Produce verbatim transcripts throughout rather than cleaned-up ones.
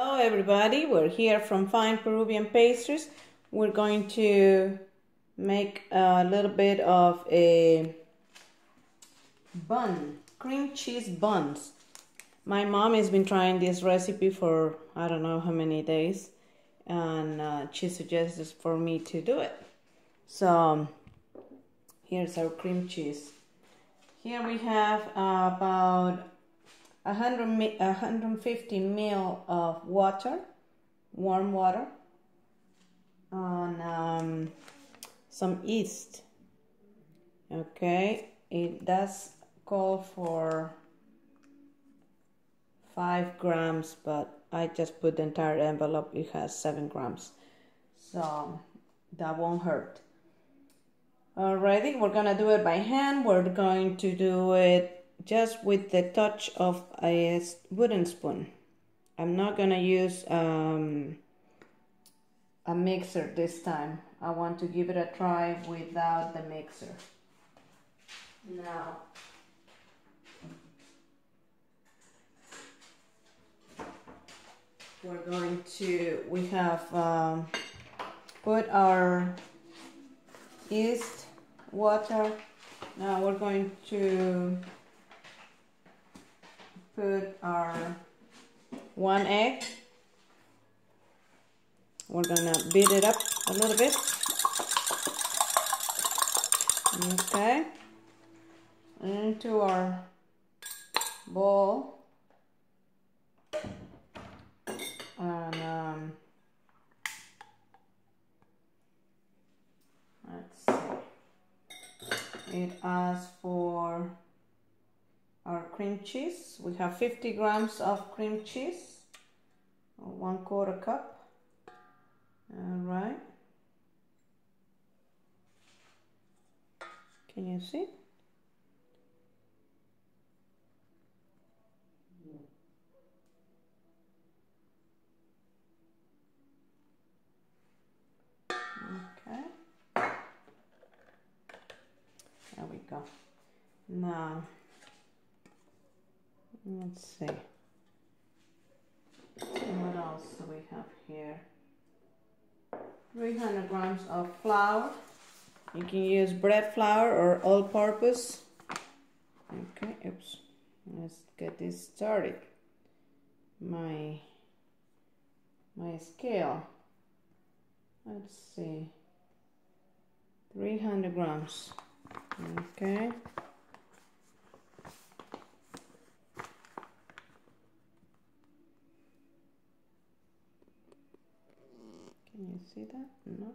Hello everybody, we're here from Fine Peruvian Pastries. We're going to make a little bit of a bun, cream cheese buns. My mom has been trying this recipe for I don't know how many days, and uh, she suggested for me to do it. So um, here's our cream cheese. Here we have uh, about one hundred fifty milliliters of water, warm water, and um, some yeast. Okay, it does call for five grams, but I just put the entire envelope, it has seven grams, so that won't hurt. Alrighty, we're gonna do it by hand. We're going to do it just with the touch of a wooden spoon. I'm not gonna use um, a mixer this time. I want to give it a try without the mixer. Now, we're going to, we have um, put our yeast, water. Now we're going to put our one egg. We're gonna beat it up a little bit. Okay. Into our bowl. And um, let's see. It asks for our cream cheese. We have fifty grams of cream cheese, one quarter cup. All right. Can you see? Okay. There we go. Now, let's see. What else do we have here? three hundred grams of flour. You can use bread flour or all-purpose. Okay, oops. Let's get this started. My my scale. Let's see. three hundred grams. Okay. Can you see that? No.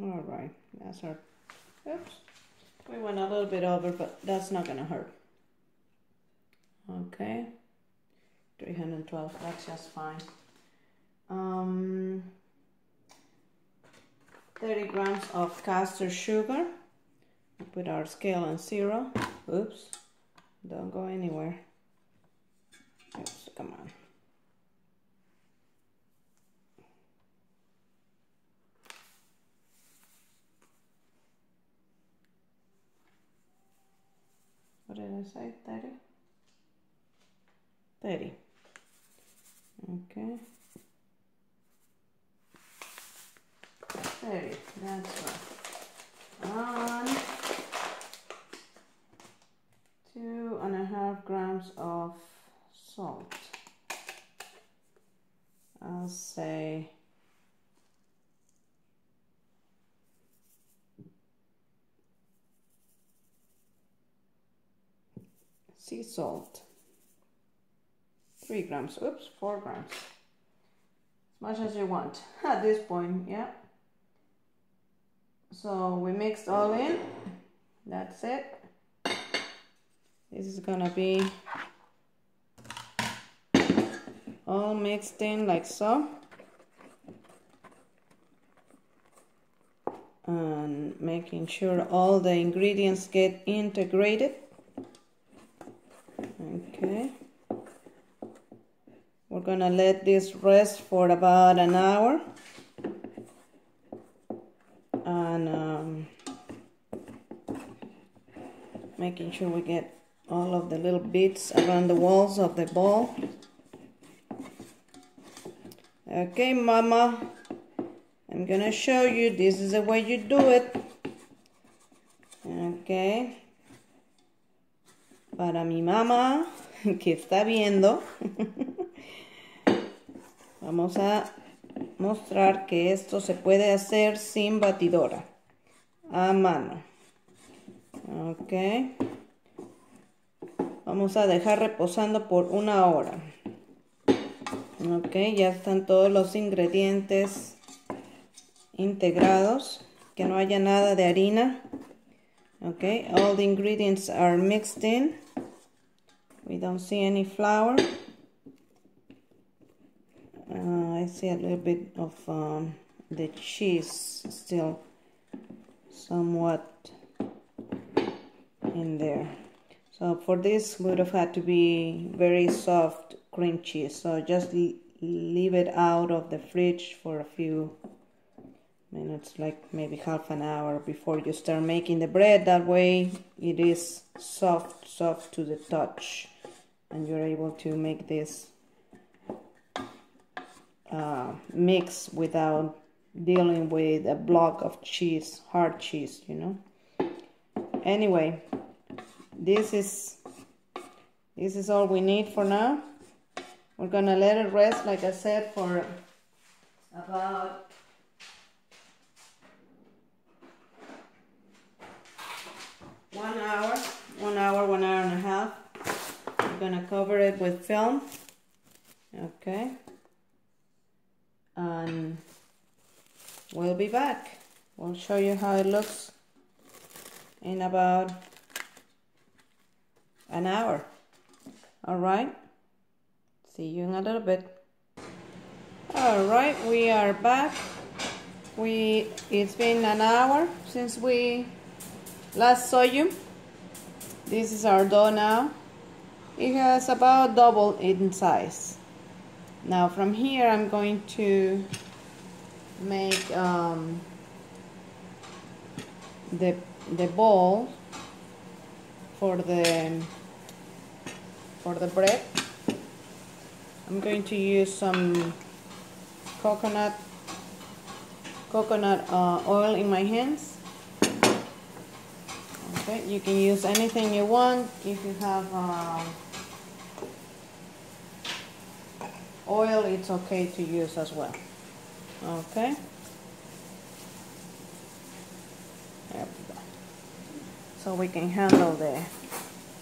All right, that's our, oops. We went a little bit over, but that's not gonna hurt. Okay, three hundred twelve, that's just fine. Um, thirty grams of caster sugar. We put our scale on zero. Oops, don't go anywhere. Oops, come on. What did I say? Thirty? Thirty. Okay. Thirty, that's right. On two and a half grams of salt. I'll say sea salt, three grams, oops, four grams, as much as you want at this point, yeah. So we mixed all in, that's it. This is gonna be all mixed in like so. and making sure all the ingredients get integrated. Okay, we're gonna let this rest for about an hour, and um, making sure we get all of the little bits around the walls of the ball. Okay, Mama, I'm gonna show you. This is the way you do it. Okay, para mi mamá que está viendo, vamos a mostrar que esto se puede hacer sin batidora, a mano. Ok, vamos a dejar reposando por una hora. Ok, ya están todos los ingredientes integrados, que no haya nada de harina. Ok, all the ingredients are mixed in. We don't see any flour. Uh, I see a little bit of um, the cheese still somewhat in there. So for this would have had to be very soft cream cheese. So just leave it out of the fridge for a few minutes, like maybe half an hour before you start making the bread. That way it is soft, soft to the touch, and you're able to make this uh, mix without dealing with a block of cheese, hard cheese, you know. Anyway, this is this is all we need for now. We're gonna let it rest, like I said, for about One hour, one hour, one hour and a half. I'm gonna cover it with film. Okay. And we'll be back. We'll show you how it looks in about an hour. All right. See you in a little bit. All right, we are back. We it's been an hour since we last saw you. This is our dough now. It has about doubled in size. Now from here I'm going to make um, the the ball for the for the bread. I'm going to use some coconut coconut uh, oil in my hands. Okay, you can use anything you want. If you have uh, oil, it's okay to use as well. Okay, there we go. So we can handle the,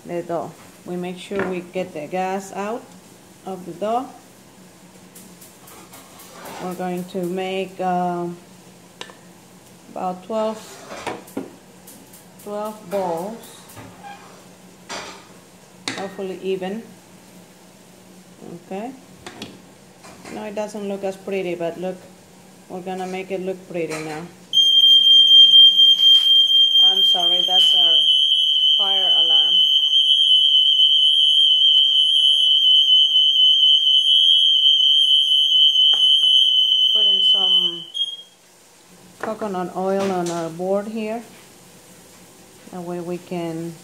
the dough. We make sure we get the gas out of the dough. We're going to make uh, about twelve balls, hopefully even. Okay, no, it doesn't look as pretty, but look, we're gonna make it look pretty now. I'm sorry, that's our fire alarm. Put in some coconut oil on our board here. That way we can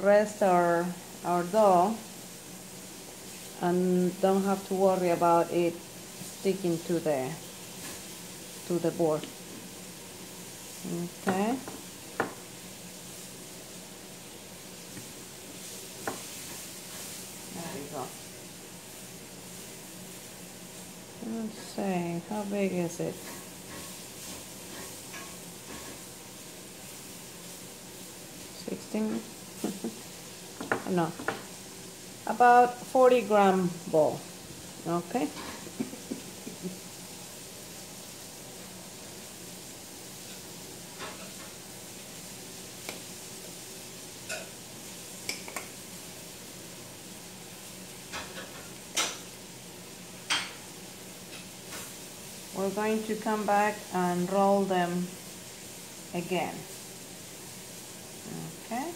rest our, our dough and don't have to worry about it sticking to the to the board. Okay. There we go. Let's see, how big is it? No, about forty gram ball. Okay. We're we're going to come back and roll them again. Okay.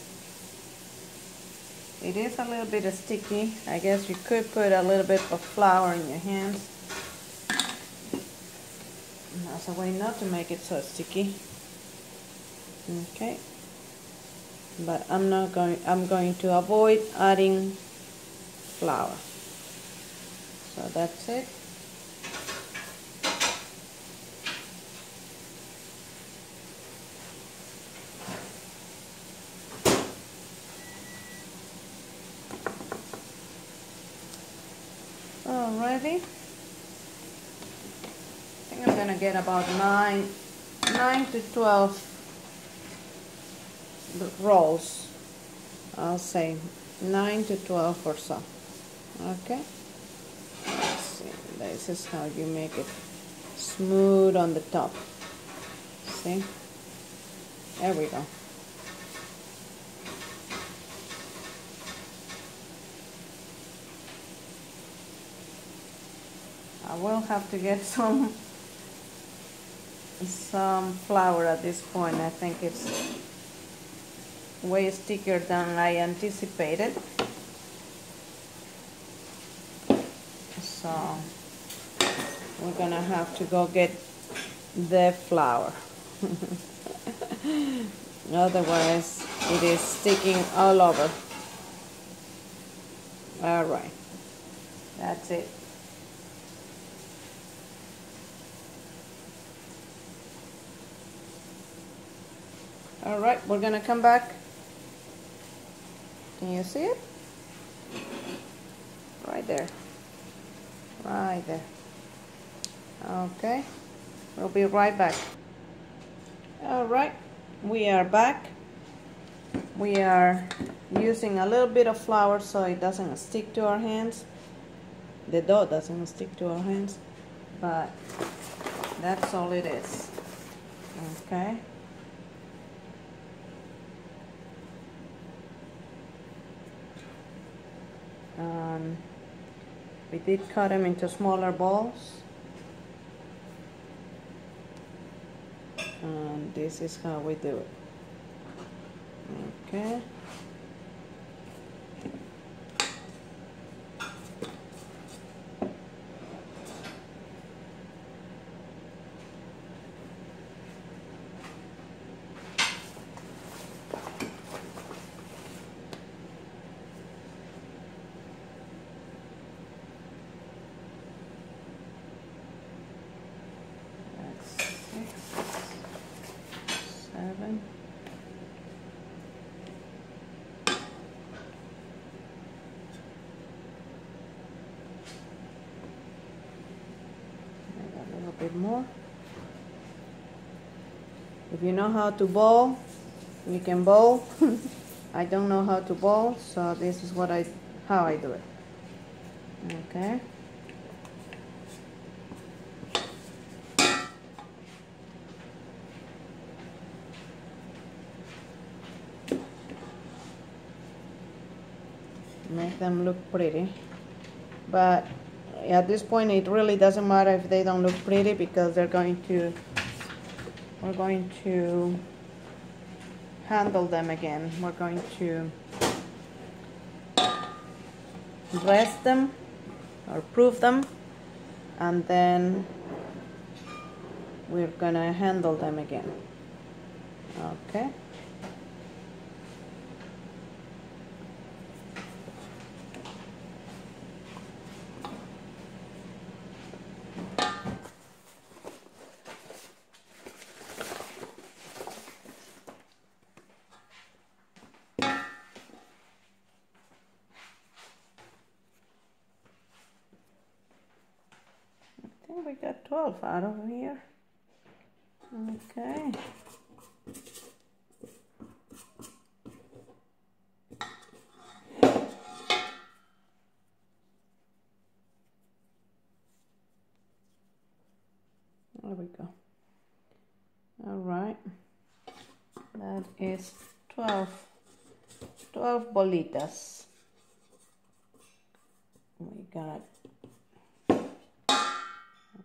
It is a little bit sticky. I guess you could put a little bit of flour in your hands. And that's a way not to make it so sticky. Okay. But I'm not going, I'm going to avoid adding flour. So that's it. Alrighty. I think I'm gonna get about nine, nine to twelve rolls. I'll say nine to twelve or so. Okay. Let's see. This is how you make it smooth on the top. See? There we go. I will have to get some some flour at this point. I think it's way stickier than I anticipated. So we're gonna have to go get the flour. Otherwise it is sticking all over. Alright, that's it. All right, we're gonna come back. Can you see it? Right there. Right there. Okay, we'll be right back. All right, we are back. We are using a little bit of flour so it doesn't stick to our hands. The dough doesn't stick to our hands, but that's all it is. Okay. Um, we did cut them into smaller balls, and this is how we do it. Okay. More. If you know how to bowl, you can bowl. I don't know how to bowl, so this is what I how I do it. Okay. Make them look pretty, but at this point it really doesn't matter if they don't look pretty, because they're going to we're going to handle them again. We're going to dress them or proof them, and then we're gonna handle them again. Okay. We got twelve out of here. Okay. There we go. All right. That is twelve. twelve bolitas. We got.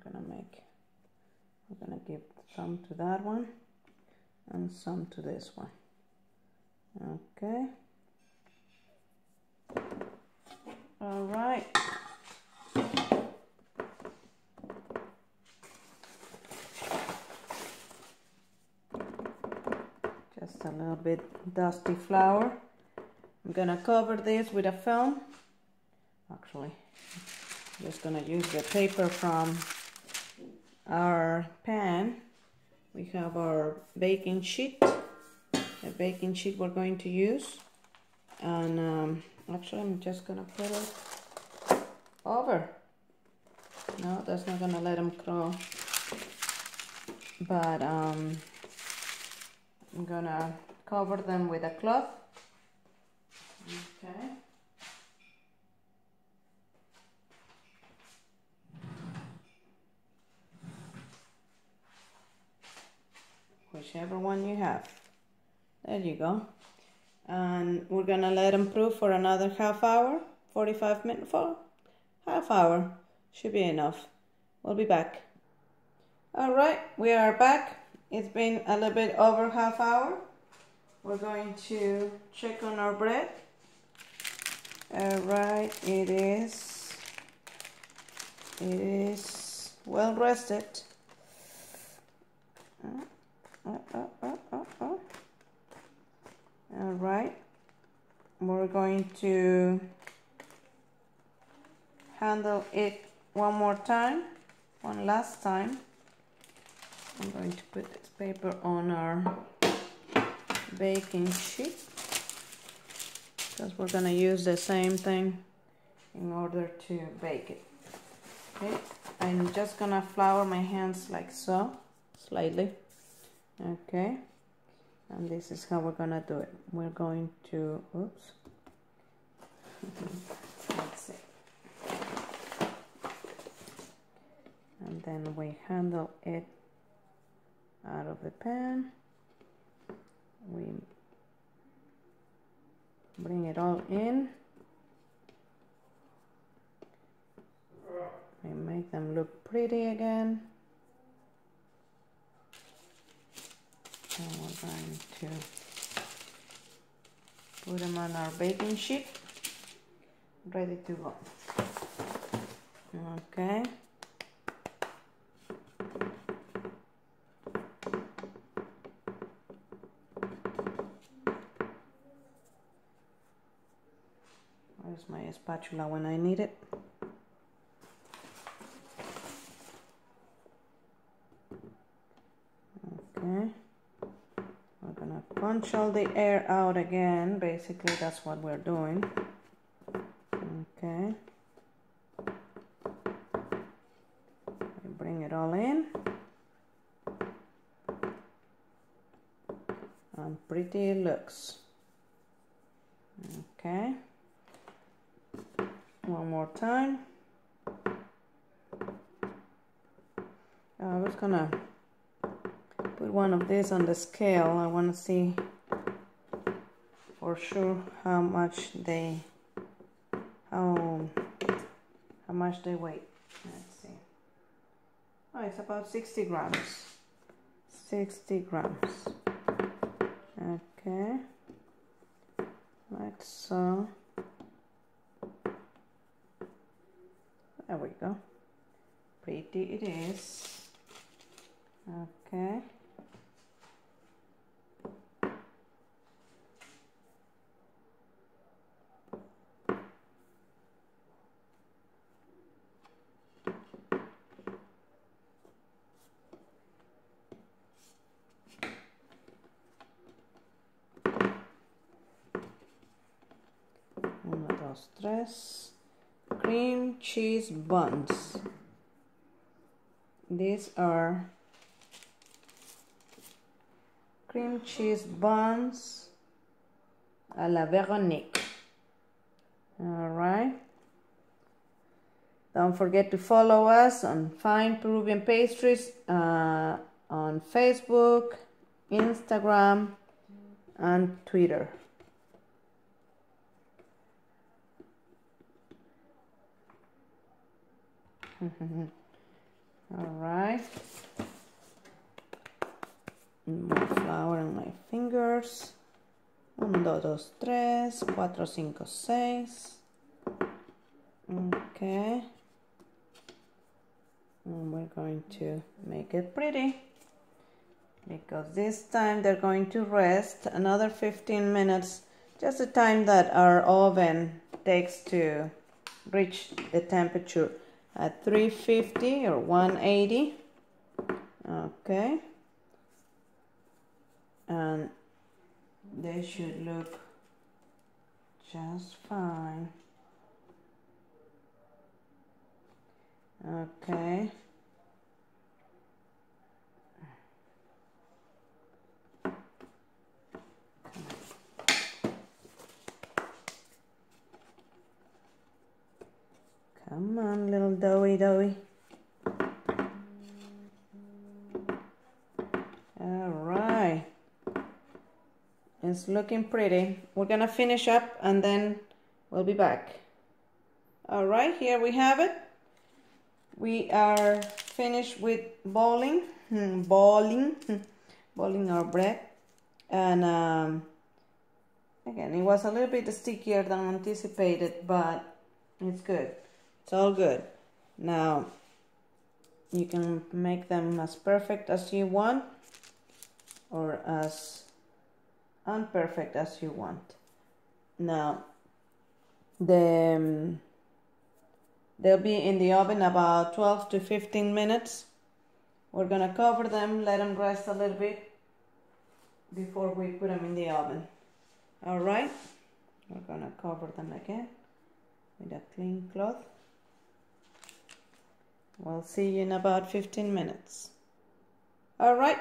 Gonna make We're gonna give some to that one and some to this one. Okay. All right. Just a little bit dusty flour. I'm gonna cover this with a film. Actually, I'm just gonna use the paper from our pan. We have our baking sheet, the baking sheet we're going to use, and um, actually I'm just gonna put it over. No, that's not gonna let them grow, but um, I'm gonna cover them with a cloth. Okay. Whichever one you have. There you go. And we're gonna let them proof for another half hour, forty-five minutes, for half hour should be enough. We'll be back. All right, we are back. It's been a little bit over half hour. We're going to check on our bread. All right, it is. It is well rested. Oh, oh, oh, oh, oh. All right, we're going to handle it one more time, one last time. I'm going to put this paper on our baking sheet because we're going to use the same thing in order to bake it. Okay, I'm just going to flour my hands like so, slightly. Okay, and this is how we're gonna do it. We're going to, oops, let's see. And then we handle it out of the pan. We bring it all in. We make them look pretty again. And we're going to put them on our baking sheet, ready to go. Okay. Where's my spatula when I need it? Punch all the air out again. Basically, that's what we're doing. Okay. Bring it all in. And pretty it looks. Okay. One more time. I was gonna put one of these on the scale. I want to see for sure how much they how how much they weigh. Let's see. Oh, it's about sixty grams. sixty grams. Okay, like so. There we go. Pretty it is. Okay. Stress cream cheese buns. These are cream cheese buns a la Véronique. All right. Don't forget to follow us on Fine Peruvian Pastries uh, on Facebook, Instagram, and Twitter. All right, more flour on my fingers. One, two, dos, tres, cuatro, cinco, seis. Okay. And we're going to make it pretty, because this time they're going to rest another fifteen minutes, just the time that our oven takes to reach the temperature at three fifty or one eighty. Okay, and they should look just fine. Okay. Come on, little doughy doughy. All right. It's looking pretty. We're gonna finish up and then we'll be back. All right, here we have it. We are finished with bowling, bowling, bowling our bread, and um, again, it was a little bit stickier than anticipated, but it's good. It's all good. Now you can make them as perfect as you want, or as unperfect as you want. Now the um, they'll be in the oven about twelve to fifteen minutes. We're gonna cover them, let them rest a little bit before we put them in the oven. All right, we're gonna cover them again with a clean cloth. We'll see you in about fifteen minutes. All right,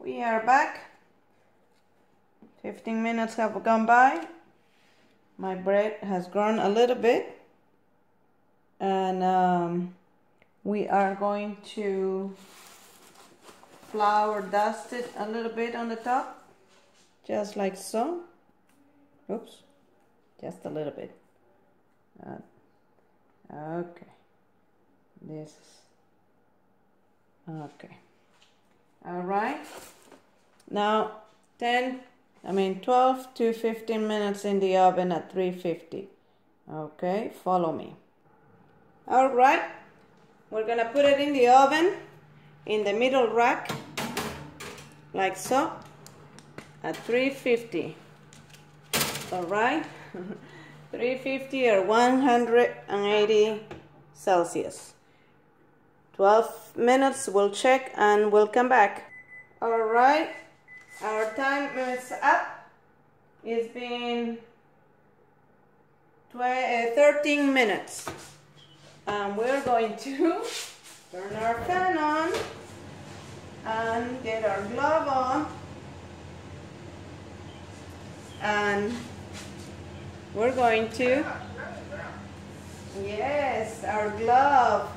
we are back. fifteen minutes have gone by. My bread has grown a little bit. And um, we are going to flour dust it a little bit on the top, just like so. Oops, just a little bit. Uh, okay, this is okay. All right, now ten, I mean twelve to fifteen minutes in the oven at three fifty. Okay, follow me. All right, we're gonna put it in the oven in the middle rack, like so, at three fifty. All right, three fifty or one hundred eighty Celsius. twelve minutes, we'll check and we'll come back. All right, our time is up. It's been thirteen minutes. And we're going to turn our fan on and get our glove on, and we're going to, yes, our glove,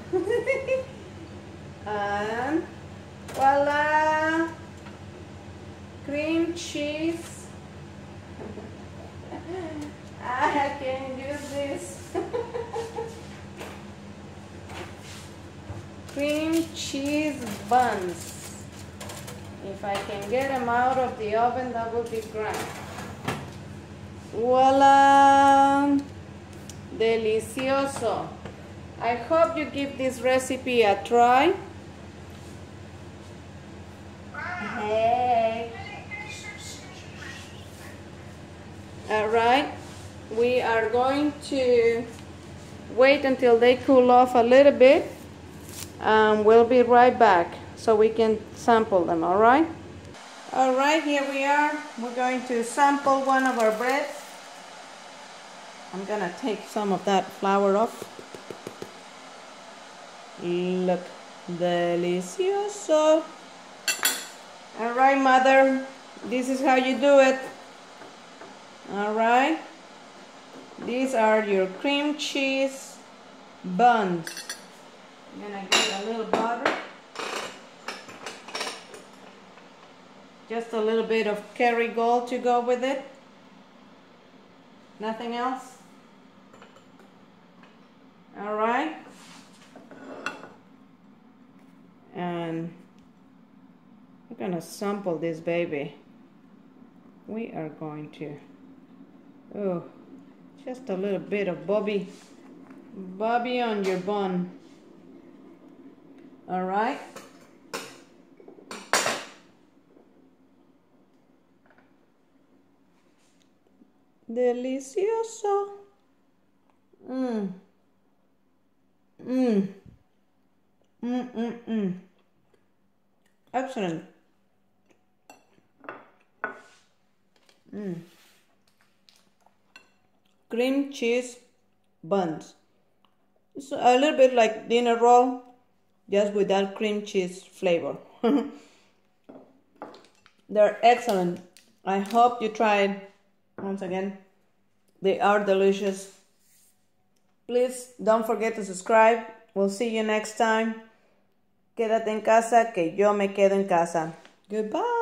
and voila, cream cheese. I can use this. Cream cheese buns. If I can get them out of the oven, that would be great. Voila! Delicioso! I hope you give this recipe a try. Hey! Alright, we are going to wait until they cool off a little bit. Um, we'll be right back so we can sample them. All right. All right. Here we are. We're going to sample one of our breads. I'm gonna take some of that flour off. Look, delicioso. All right, mother. This is how you do it. All right. These are your cream cheese buns. I'm gonna get a little butter, just a little bit of Kerrygold to go with it, nothing else. All right, and We're gonna sample this baby. We are going to, oh, just a little bit of bobby, bobby on your bun. All right. Delicioso. Mmm. Mmm. Mmm, mmm, mmm. Excellent. Mmm. Cream cheese buns. It's a little bit like dinner roll, just without cream cheese flavor. They're excellent. I hope you tried. Once again, they are delicious. Please don't forget to subscribe. We'll see you next time. Quédate en casa, que yo me quedo en casa. Goodbye.